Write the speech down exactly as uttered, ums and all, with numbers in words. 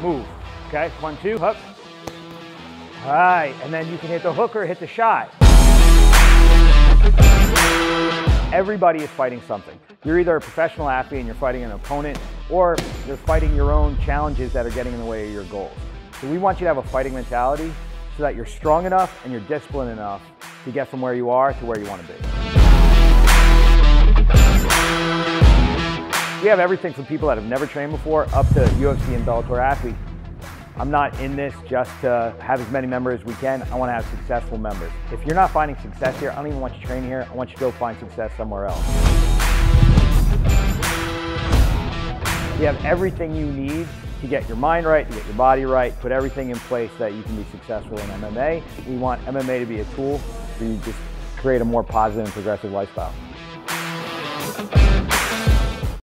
Move. Okay, one, two, hook. All right, and then you can hit the hook or hit the shot. Everybody is fighting something. You're either a professional athlete and you're fighting an opponent, or you're fighting your own challenges that are getting in the way of your goals. So we want you to have a fighting mentality so that you're strong enough and you're disciplined enough to get from where you are to where you want to be. We have everything from people that have never trained before up to U F C and Bellator athletes. I'm not in this just to have as many members as we can. I want to have successful members. If you're not finding success here, I don't even want you to train here. I want you to go find success somewhere else. You have everything you need to get your mind right, to get your body right, put everything in place that you can be successful in M M A. We want M M A to be a tool for you to just create a more positive and progressive lifestyle.